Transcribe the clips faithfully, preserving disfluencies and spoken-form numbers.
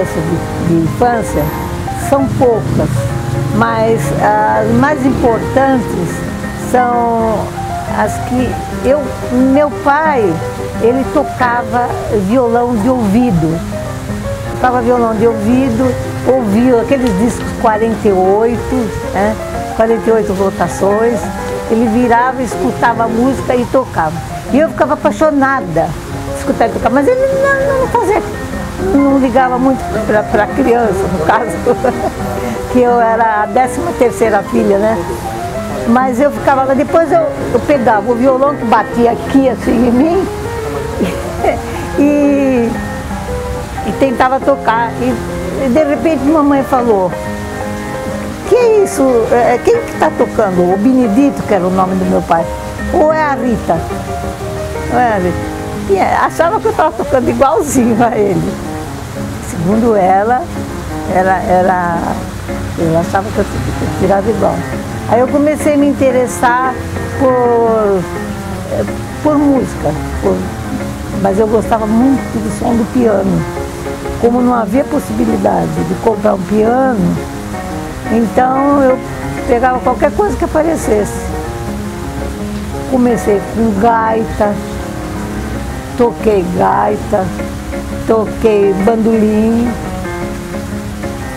lembranças de, de infância são poucas, mas as mais importantes são as que eu, meu pai, ele tocava violão de ouvido, tocava violão de ouvido, ouviu aqueles discos quarenta e oito, né? quarenta e oito rotações, ele virava, escutava a música e tocava. E eu ficava apaixonada de escutar e tocar, mas ele não, não fazia, não ligava muito para a criança, no caso, que eu era a décima terceira filha, né? Mas eu ficava lá, depois eu, eu pegava o violão que batia aqui assim em mim e, e tentava tocar. E, e de repente mamãe falou, que é isso? Quem que está tocando? O Benedito, que era o nome do meu pai, ou é a Rita? Ou é a Rita? E achava que eu estava tocando igualzinho a ele. Segundo ela, ela, ela, ela achava que eu tirava igual. Aí eu comecei a me interessar por, por música, por, mas eu gostava muito do som do piano. Como não havia possibilidade de comprar um piano, então eu pegava qualquer coisa que aparecesse. Comecei com gaita, toquei gaita, toquei bandolim.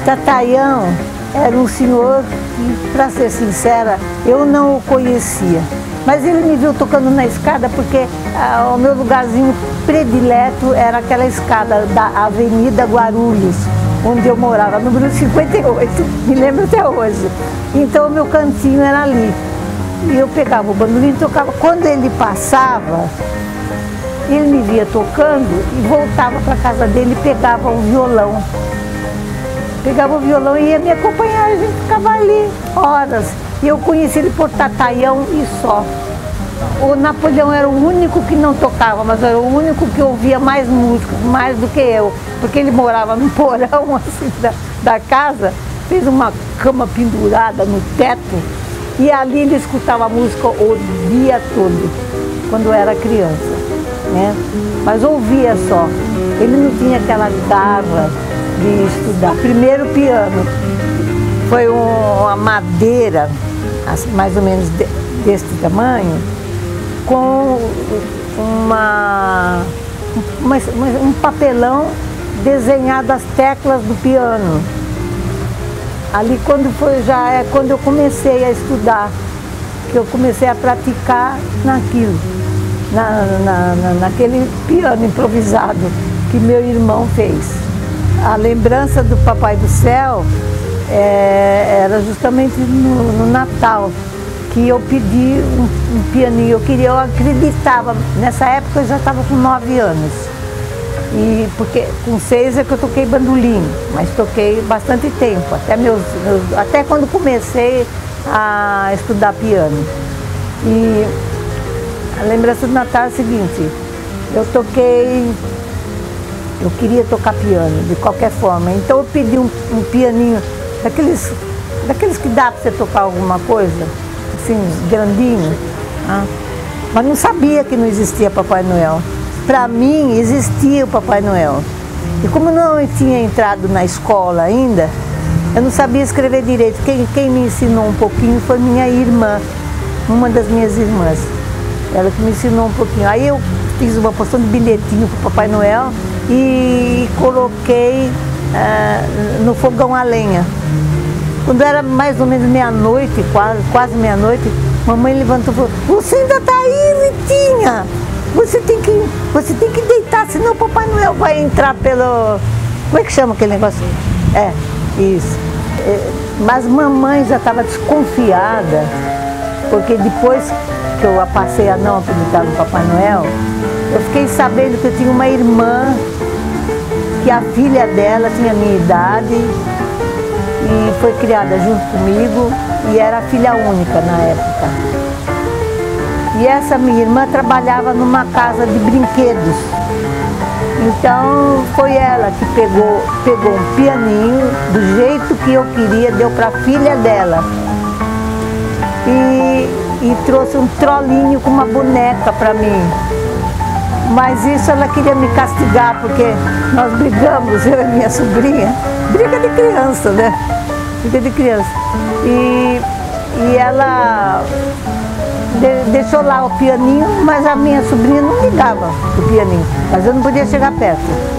Tataião era um senhor que, para ser sincera, eu não o conhecia. Mas ele me viu tocando na escada porque ah, o meu lugarzinho predileto era aquela escada da Avenida Guarulhos, onde eu morava, número cinquenta e oito, me lembro até hoje. Então o meu cantinho era ali. E eu pegava o bandolim e tocava. Quando ele passava, ele me via tocando e voltava para a casa dele e pegava o violão. Pegava o violão e ia me acompanhar, a gente ficava ali horas. E eu conheci ele por Tataião e só. O Napoleão era o único que não tocava, mas era o único que ouvia mais música, mais do que eu. Porque ele morava no porão assim, da, da casa, fez uma cama pendurada no teto e ali ele escutava música o dia todo, quando eu era criança. Né? Mas ouvia só, ele não tinha aquela garra de estudar. Primeiro piano foi um, uma madeira, assim, mais ou menos de, deste tamanho, com uma, uma, um papelão desenhado as teclas do piano. Ali quando foi, já é quando eu comecei a estudar, que eu comecei a praticar naquilo. Na, na, na, naquele piano improvisado que meu irmão fez. A lembrança do Papai do Céu é, era justamente no, no Natal, que eu pedi um, um pianinho, eu queria, eu acreditava, nessa época eu já estava com nove anos, e porque com seis é que eu toquei bandolim, mas toquei bastante tempo, até, meus, meus, até quando comecei a estudar piano. E a lembrança do Natal é a seguinte, eu toquei, eu queria tocar piano de qualquer forma, então eu pedi um, um pianinho, daqueles, daqueles que dá para você tocar alguma coisa, assim, grandinho, né? Mas não sabia que não existia Papai Noel. Para mim existia o Papai Noel. E como não tinha entrado na escola ainda, eu não sabia escrever direito. Quem, quem me ensinou um pouquinho foi minha irmã, uma das minhas irmãs. Ela que me ensinou um pouquinho. Aí eu fiz uma porção de bilhetinho para o Papai Noel e coloquei uh, no fogão a lenha. Quando era mais ou menos meia-noite, quase, quase meia-noite, mamãe levantou e falou, você ainda está aí, Ritinha? Você tem que, você tem que deitar, senão o Papai Noel vai entrar pelo... Como é que chama aquele negócio? É, isso. É, mas mamãe já estava desconfiada, porque depois... que eu passei a não acreditar no Papai Noel, eu fiquei sabendo que eu tinha uma irmã, que a filha dela tinha a minha idade e foi criada junto comigo e era filha única na época. E essa minha irmã trabalhava numa casa de brinquedos, então foi ela que pegou, pegou um pianinho do jeito que eu queria, deu para a filha dela. E, e trouxe um trolinho com uma boneca para mim. mas isso ela queria me castigar, porque nós brigamos, eu e minha sobrinha, briga de criança, né? Briga de criança. E, e ela de, deixou lá o pianinho, mas a minha sobrinha não ligava o pianinho, mas eu não podia chegar perto.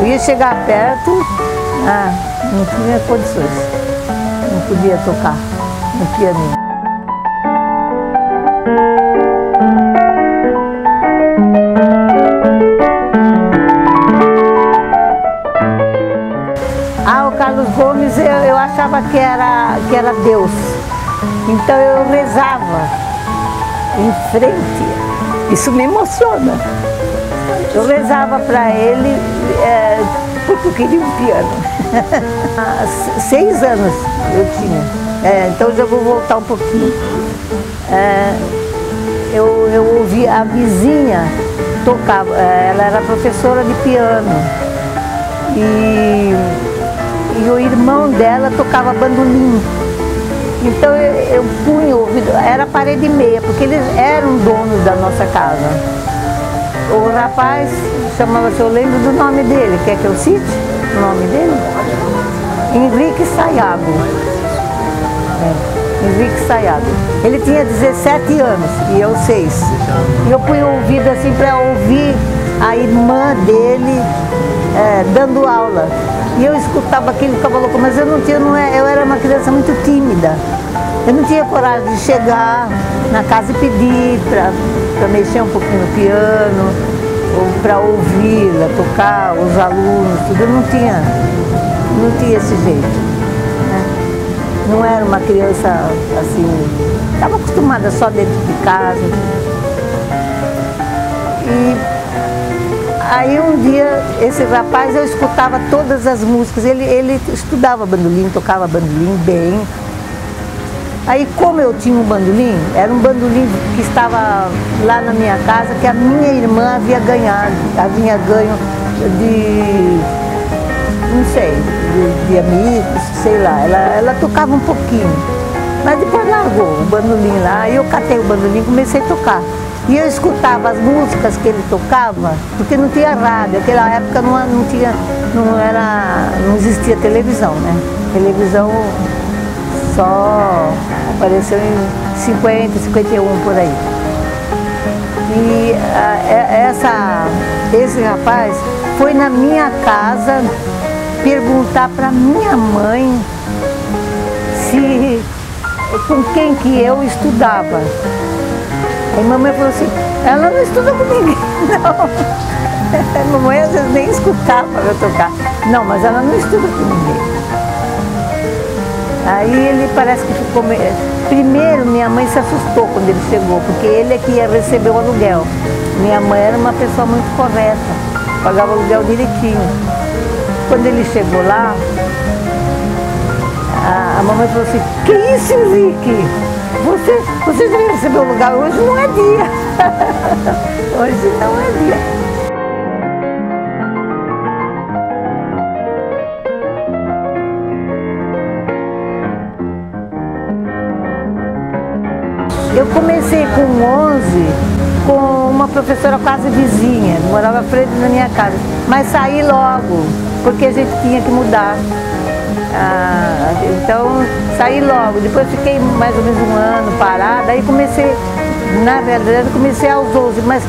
Eu ia chegar perto, ah, não tinha condições, não podia tocar no pianinho. Ah, o Carlos Gomes, eu, eu achava que era, que era Deus, então eu rezava em frente, isso me emociona. Eu rezava para ele, é, porque eu queria um piano. Seis anos eu tinha, é, então já vou voltar um pouquinho. É, eu, eu ouvi a vizinha tocar, ela era professora de piano. E, e o irmão dela tocava bandolim. Então eu, eu punha o ouvido, era parede e meia, porque eles eram donos da nossa casa. O rapaz chamava-se, eu lembro do nome dele, quer que eu cite o nome dele? Henrique Sayão. É, Henrique Sayão. Ele tinha dezessete anos e eu seis. E eu punho o ouvido assim para ouvir a irmã dele é, dando aula. E eu escutava aquele cabaloco, mas eu não tinha, não é, eu era uma criança muito tímida. Eu não tinha coragem de chegar na casa e pedir para mexer um pouquinho no piano, ou para ouvi-la, tocar, os alunos, tudo. Eu não tinha, não tinha esse jeito, né? Não era uma criança assim, estava acostumada só dentro de casa. E aí um dia, esse rapaz, eu escutava todas as músicas, ele, ele estudava bandolim, tocava bandolim bem. Aí, como eu tinha um bandolim, era um bandolim que estava lá na minha casa, que a minha irmã havia ganhado, havia ganho de, não sei, de, de amigos, sei lá, ela, ela tocava um pouquinho. Mas depois largou o bandolim lá, aí eu catei o bandolim e comecei a tocar. E eu escutava as músicas que ele tocava, porque não tinha rádio, naquela época não, não tinha, não era, não existia televisão, né? Televisão só apareceu em cinquenta, cinquenta e um, por aí. E a, essa, esse rapaz foi na minha casa perguntar para minha mãe se, com quem que eu estudava. Aí mamãe falou assim, ela não estuda com ninguém, não. A mamãe às vezes nem escutava eu tocar. Não, mas ela não estuda com ninguém. Aí ele parece que ficou... Primeiro minha mãe se assustou quando ele chegou, porque ele é que ia receber o aluguel. Minha mãe era uma pessoa muito correta, pagava o aluguel direitinho. Quando ele chegou lá, a, a mamãe falou assim, que isso, Henrique? Você, você já recebeu o aluguel? Hoje não é dia. Hoje não é dia. Eu comecei com onze, com uma professora quase vizinha, morava à frente da minha casa, mas saí logo, porque a gente tinha que mudar. Ah, então saí logo, depois fiquei mais ou menos um ano parada, aí comecei, na verdade, comecei aos onze, mas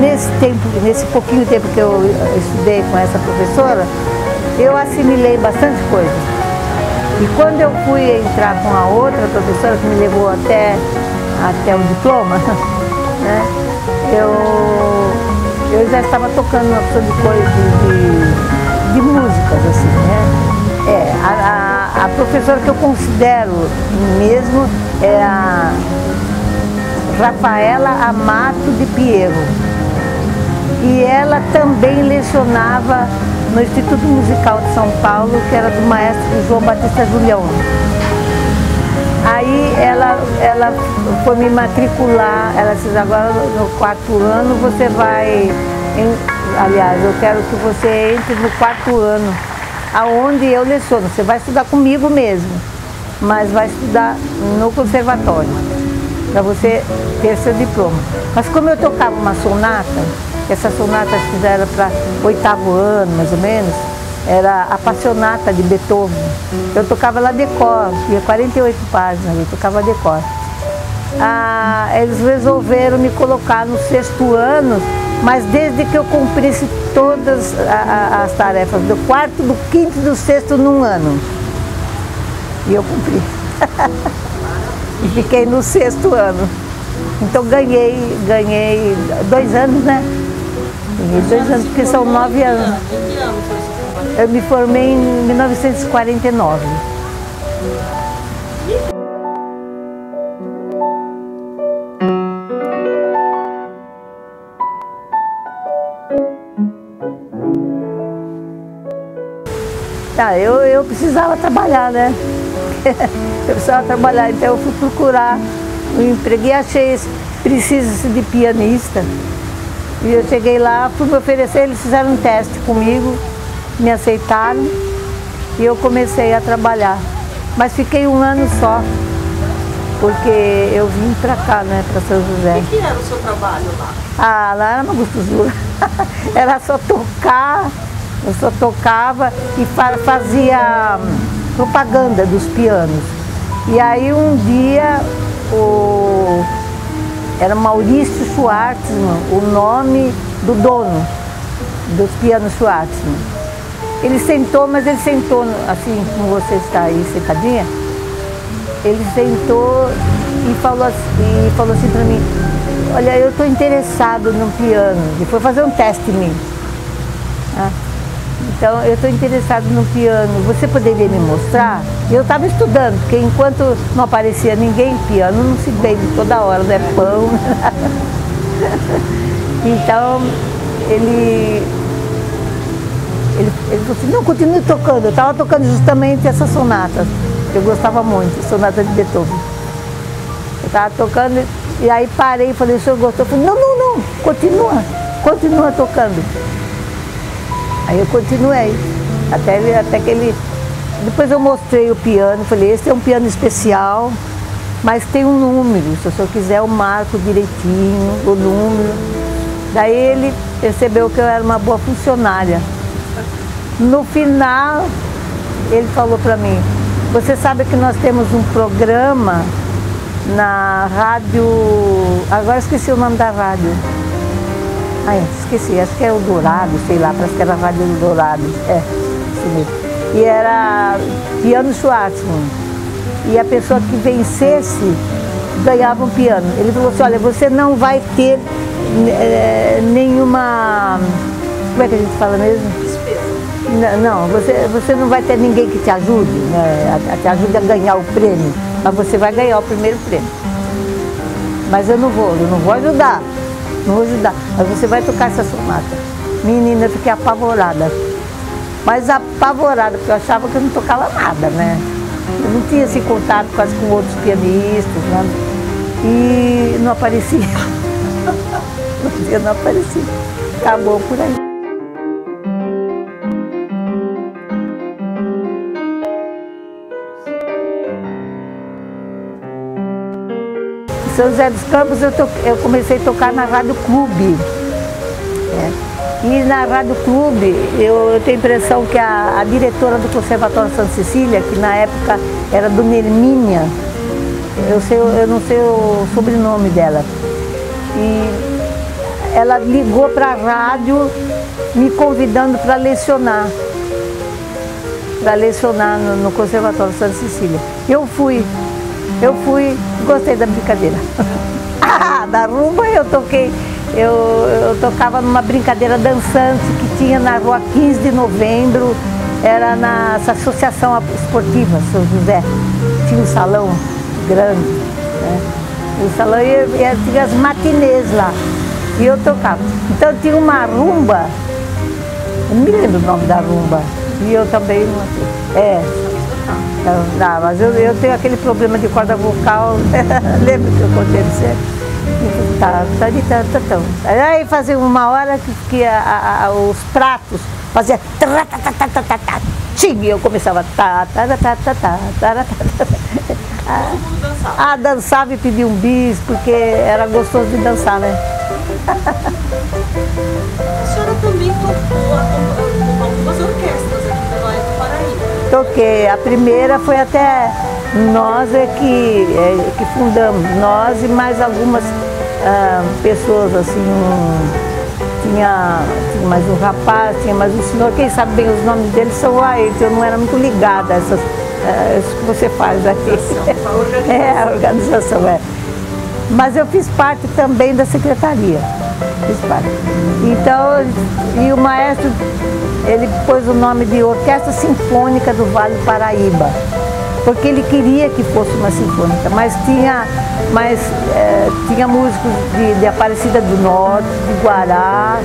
nesse tempo, nesse pouquinho tempo que eu estudei com essa professora, eu assimilei bastante coisa. E quando eu fui entrar com a outra professora que me levou até, até o diploma, né, eu, eu já estava tocando uma opção de coisas de, de músicas, assim, né? É, a, a, a professora que eu considero mesmo é a Rafaela Amato de Piero. E ela também lecionava no Instituto Musical de São Paulo, que era do maestro João Batista Julião. Aí ela, ela foi me matricular, ela disse, agora no quarto ano você vai, em, aliás, eu quero que você entre no quarto ano, aonde eu leciono, você vai estudar comigo mesmo, mas vai estudar no conservatório. para você ter seu diploma. Mas como eu tocava uma sonata, essa sonata acho que já era para oitavo ano, mais ou menos, era a Passionata de Beethoven. Eu tocava lá decor, tinha quarenta e oito páginas, eu tocava decor. Ah, eles resolveram me colocar no sexto ano, mas desde que eu cumprisse todas a, a, as tarefas do quarto, do quinto e do sexto num ano. E eu cumpri. E fiquei no sexto ano. Então ganhei, ganhei dois anos, né? Ganhei dois anos, porque são nove anos. Eu me formei em mil novecentos e quarenta e nove. Ah, eu, eu precisava trabalhar, né? Eu precisava trabalhar, então eu fui procurar um emprego e achei esse, precisa-se de pianista. E eu cheguei lá, fui me oferecer, eles fizeram um teste comigo, me aceitaram e eu comecei a trabalhar. Mas fiquei um ano só, porque eu vim pra cá, né, pra São José. O que era o seu trabalho lá? Ah, lá era uma gostosura. Era só tocar, eu só tocava e fazia propaganda dos pianos. E aí um dia, o... era Maurício Schwartzmann, o nome do dono dos pianos Schwartzmann. Ele sentou, mas ele sentou, assim como você está aí sentadinha, ele sentou e falou assim, e falou assim para mim, olha, eu estou interessado no piano, e foi fazer um teste em mim. Ah. Então, eu estou interessado no piano, você poderia me mostrar? Eu estava estudando, porque enquanto não aparecia ninguém, piano não se vende toda hora, não é pão. Então, ele, ele, ele falou assim, não, continue tocando. Eu estava tocando justamente essa sonata, que eu gostava muito, sonata de Beethoven. Eu estava tocando e aí parei e falei, o senhor gostou? Eu falei, não, não, não, continua, continua tocando. Aí eu continuei, até, ele, até que ele... Depois eu mostrei o piano, falei, esse é um piano especial, mas tem um número, se o senhor quiser eu marco direitinho, o número. Daí ele percebeu que eu era uma boa funcionária. No final, ele falou para mim, você sabe que nós temos um programa na rádio... Agora esqueci o nome da rádio. Ah, esqueci, acho que é Eldorado, sei lá, parece que era a Rádio Eldorado, é, assim mesmo. E era piano Schwartzmann, e a pessoa que vencesse ganhava um piano. Ele falou assim, olha, você não vai ter é, nenhuma, como é que a gente fala mesmo? Despesa. Não, você, você não vai ter ninguém que te ajude, né, a, a te ajude a ganhar o prêmio, mas você vai ganhar o primeiro prêmio. Mas eu não vou, eu não vou ajudar. Não vou ajudar, mas você vai tocar essa sonata. Menina, eu fiquei apavorada. Mas apavorada, porque eu achava que eu não tocava nada, né? Eu não tinha esse contato quase com outros pianistas, né? E não aparecia. Eu não aparecia. Acabou por aí. São José dos Campos, eu, to... eu comecei a tocar na Rádio Clube. Né? E na Rádio Clube, eu, eu tenho a impressão que a, a diretora do Conservatório Santa Cecília, que na época era do Merminha, eu, sei, eu não sei o sobrenome dela, e ela ligou para a rádio me convidando para lecionar, para lecionar no, no Conservatório Santa Cecília. Eu fui. Eu fui, gostei da brincadeira. Ah, da rumba eu toquei, eu, eu tocava numa brincadeira dançante que tinha na Rua quinze de Novembro, era na Associação Esportiva São José. Tinha um salão grande, né? O salão e tinha as matinês lá, e eu tocava. Então tinha uma rumba, eu não me lembro o nome da rumba, e eu também não sei. É. Não, não, mas eu, eu tenho aquele problema de corda vocal, lembra que eu contei pra você? Aí fazia uma hora que, que a, a, os pratos fazia tra ta ta ta ta ta e eu começava ta ta ta ta ta ta ta ta. Ah, dançava e pedia um bis, porque era gostoso de dançar, né? A senhora também tocou algumas orquestras aqui do Vale do Paraíba? Toquei. A primeira foi até nós é que, é, que fundamos, nós e mais algumas ah, pessoas, assim, um, Tinha, tinha mais um rapaz, tinha mais um senhor, quem sabe bem os nomes deles são lá eles, eu não era muito ligada a essas, a isso que você faz aqui. Organização. É, a organização, é. Mas eu fiz parte também da secretaria, fiz parte. Então, e o maestro, ele pôs o nome de Orquestra Sinfônica do Vale Paraíba, porque ele queria que fosse uma sinfônica, mas tinha... mas é, tinha músicos de, de Aparecida do Norte, de Guará,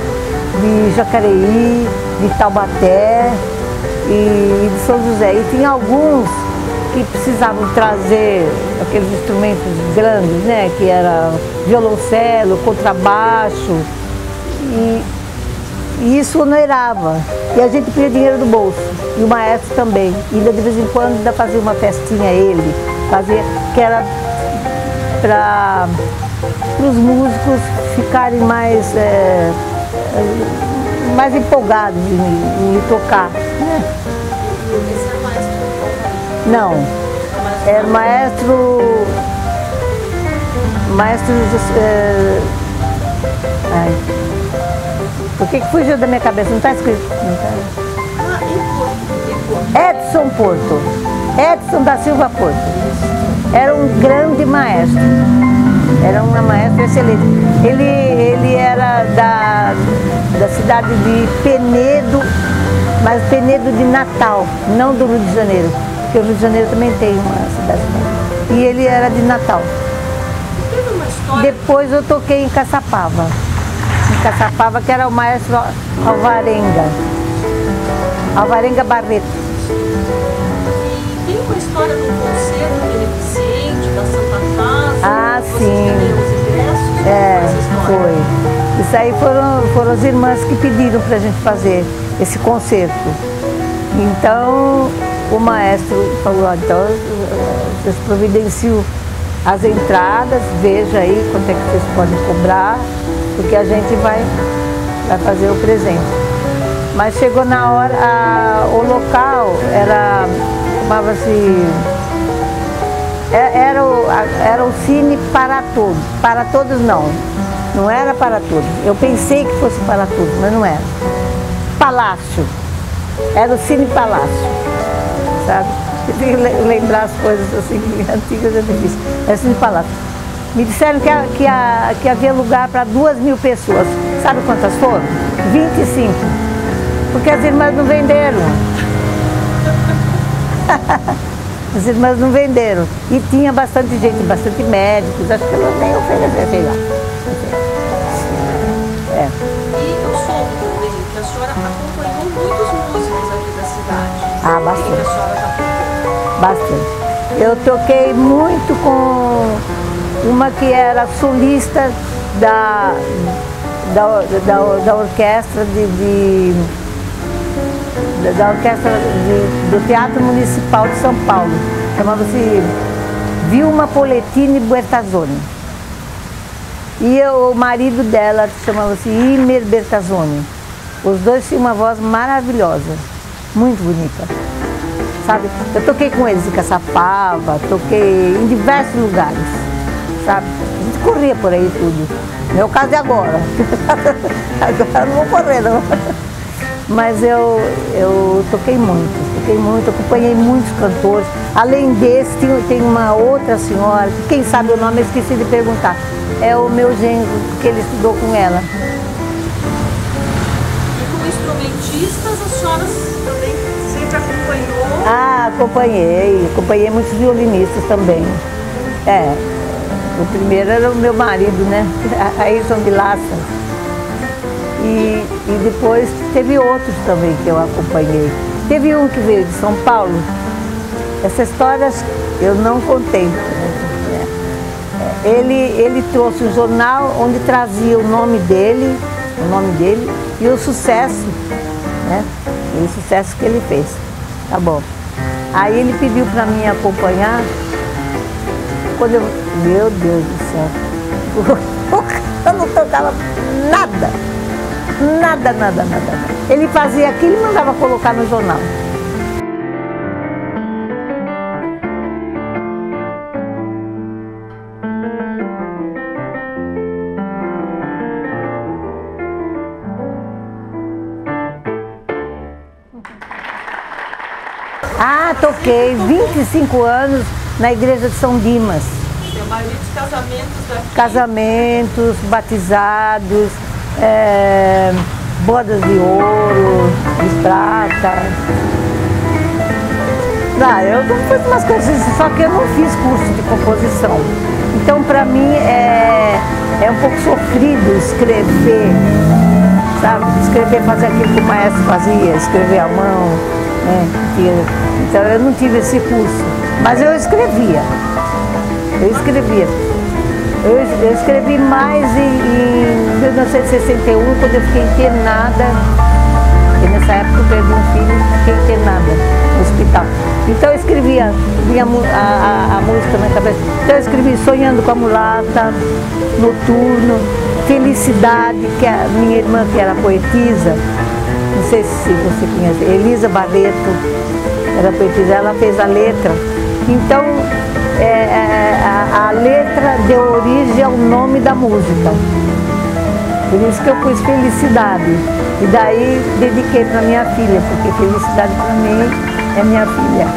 de Jacareí, de Taubaté e, e de São José. E tinha alguns que precisavam trazer aqueles instrumentos grandes, né? Que era violoncelo, contrabaixo, e, e isso onerava. E a gente pedia dinheiro do bolso, e o maestro também. E ainda de vez em quando ainda fazia uma festinha ele, fazia, que era... para os músicos ficarem mais, é, mais empolgados em, em tocar. Esse era o maestro? Não, era o maestro, maestro, é, ai, por que fugiu da minha cabeça? Não está escrito? Não tá. Edson Porto, Edson da Silva Porto. Era um grande maestro, era um maestro excelente. Ele, ele era da, da cidade de Penedo, mas Penedo de Natal, não do Rio de Janeiro, porque o Rio de Janeiro também tem uma cidade. E ele era de Natal. Teve uma história... Depois eu toquei em Caçapava, em Caçapava, que era o maestro Alvarenga, Alvarenga Barreto. A história do concerto beneficente da Santa Casa. Ah, sim. Os ingressos, é, foi. Isso aí foram, foram as irmãs que pediram para a gente fazer esse concerto. Então o maestro falou, então vocês providenciam as entradas, veja aí quanto é que vocês podem cobrar, porque a gente vai, vai fazer o presente. Mas chegou na hora, a, o local era... chamava-se, era o, era o Cine para Todos, para todos não, não era para todos, eu pensei que fosse para todos, mas não era. Palácio, era o Cine Palácio, sabe? Lembrar as coisas assim antigas é difícil, era o Cine Palácio. Me disseram que, a, que, a, que havia lugar para duas mil pessoas, sabe quantas foram? vinte e cinco, porque as irmãs não venderam. As irmãs não venderam. E tinha bastante gente, bastante médicos, acho que elas nem ofereceram, sei lá. É. E eu soube também que a senhora acompanhou muitos músicos aqui da cidade. Ah, bastante. E a senhora já acompanhou? Bastante. Eu toquei muito com uma que era solista da, da, da, da orquestra de... de da orquestra de, do Teatro Municipal de São Paulo, chamava-se Vilma Poletini Bertazzoni. E eu, o marido dela chamava-se Imer Bertazzoni. Os dois tinham uma voz maravilhosa, muito bonita, sabe? Eu toquei com eles em Caçapava, toquei em diversos lugares, sabe? A gente corria por aí tudo. Meu caso é agora. Agora não vou correr, não. Mas eu, eu toquei muito, toquei muito, acompanhei muitos cantores. Além desse, tem, tem uma outra senhora, quem sabe o nome, eu esqueci de perguntar. É o meu genro, que ele estudou com ela. E como instrumentistas, as senhoras também sempre acompanhou? Ah, acompanhei, acompanhei muitos violinistas também. É, o primeiro era o meu marido, né? Ayrton de Laça. E, e depois teve outros também que eu acompanhei. Teve um que veio de São Paulo. Essa história eu não contei. Né? Ele, ele trouxe um jornal onde trazia o nome dele, o nome dele e o sucesso né? E o sucesso que ele fez. Tá bom. Aí ele pediu para mim acompanhar. Quando eu... Meu Deus do céu. Eu não tocava nada. Nada, nada, nada. Ele fazia aquilo e mandava colocar no jornal. Ah, toquei vinte e cinco anos na igreja de São Dimas. Seu marido de casamentos daqui? Casamentos, batizados, é, bodas de ouro, de prata. Ah, eu fiz umas coisas, só que eu não fiz curso de composição. Então, para mim, é, é um pouco sofrido escrever, sabe? Escrever, fazer aquilo que o maestro fazia, escrever à mão. É, então eu não tive esse curso, mas eu escrevia, eu escrevia, eu, eu escrevi mais em, em mil novecentos e sessenta e um, quando eu fiquei internada, porque nessa época eu perdi um filho e fiquei internada no hospital. Então eu escrevia, vinha a, a, a música na minha cabeça, então eu escrevi Sonhando com a Mulata, Noturno, Felicidade, que a minha irmã que era poetisa, não sei se você conhece, Elisa Barreto, era poetisa, ela fez a letra. Então, é, a, a letra deu origem ao nome da música. Por isso que eu pus Felicidade. E daí dediquei para minha filha, porque felicidade para mim é minha filha.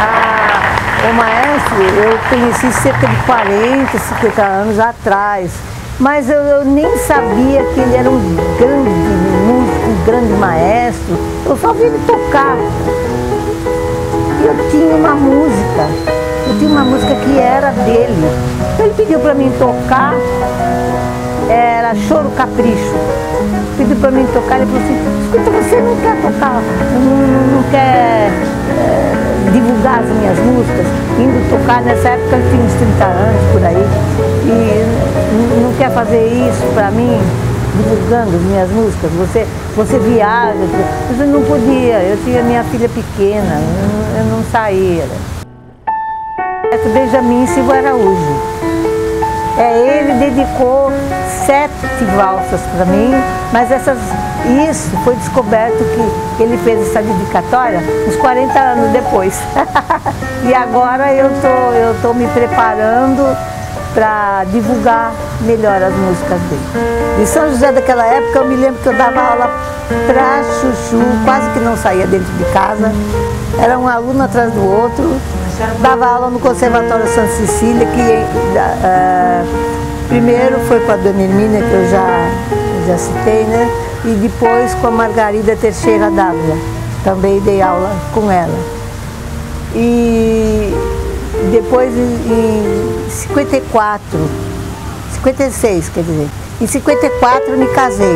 Ah, o maestro eu conheci cerca de quarenta, cinquenta anos atrás, mas eu, eu nem sabia que ele era um grande músico, um grande maestro. Eu só vi ele tocar. E eu tinha uma música, eu tinha uma música que era dele. Então ele pediu para mim tocar, era Choro Capricho. Pediu para mim tocar, ele falou assim, escuta, você não quer tocar, não, não quer... É, divulgar as minhas músicas, indo tocar, nessa época eu tinha uns trinta anos por aí, e não quer fazer isso para mim, divulgando as minhas músicas, você, você viaja, mas eu não podia, eu tinha minha filha pequena, eu não saía. Benjamin Silva Araújo, é, ele dedicou sete valsas para mim, mas essas, isso foi descoberto que ele fez essa dedicatória uns quarenta anos depois. E agora eu tô, eu tô me preparando para divulgar melhor as músicas dele. De São José daquela época, eu me lembro que eu dava aula para chuchu, quase que não saía dentro de casa, era um aluno atrás do outro, dava aula no Conservatório Santa Cecília, que uh, primeiro foi com a Dona Hermínia, que eu já, já citei, né? E depois com a Margarida Teixeira D'Ávila, também dei aula com ela. E depois em cinquenta e quatro, cinquenta e seis, quer dizer, em cinquenta e quatro me casei,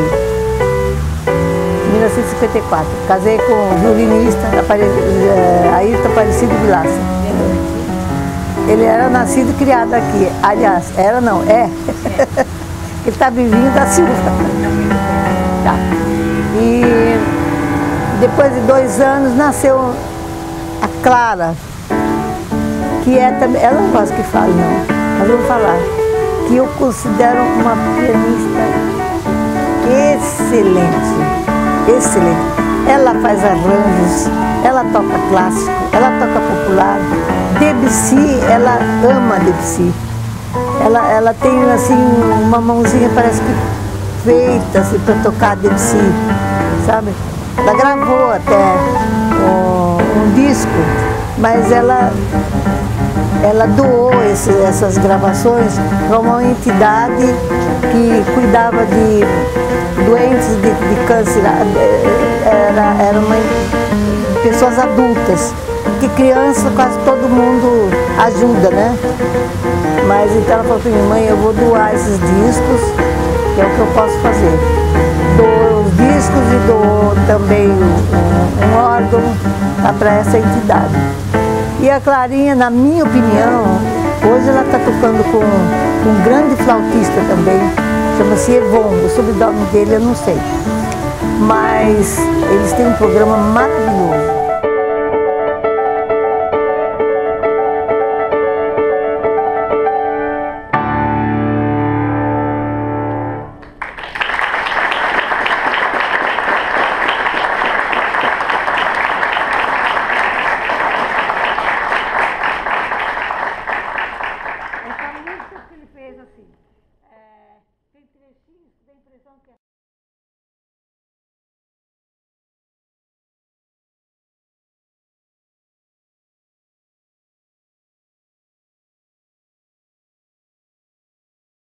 em mil novecentos e cinquenta e quatro. Casei com o violinista Ayrton Aparecido Vilaça. Ele era nascido e criado aqui, aliás, era não, é, ele está vivinho da Silva. Tá. E depois de dois anos nasceu a Clara, que é também, ela não gosta que fale não, mas eu vou falar, que eu considero uma pianista excelente, excelente. Ela faz arranjos, ela toca clássico, ela toca popular. Debussy, ela ama Debussy. Ela, ela tem assim uma mãozinha parece que feita assim, para tocar Debussy, sabe? Ela gravou até um, um disco, mas ela, ela doou esse, essas gravações para uma entidade que cuidava de doentes de, de câncer. Era, era uma, pessoas adultas, que criança quase todo mundo ajuda, né? Mas então ela falou para mim, mãe, eu vou doar esses discos, que é o que eu posso fazer. Dou os discos e dou também o órgão para essa entidade. E a Clarinha, na minha opinião, hoje ela está tocando com, com um grande flautista também, chama-se Evon, o sobrenome dele eu não sei, mas eles têm um programa maravilhoso.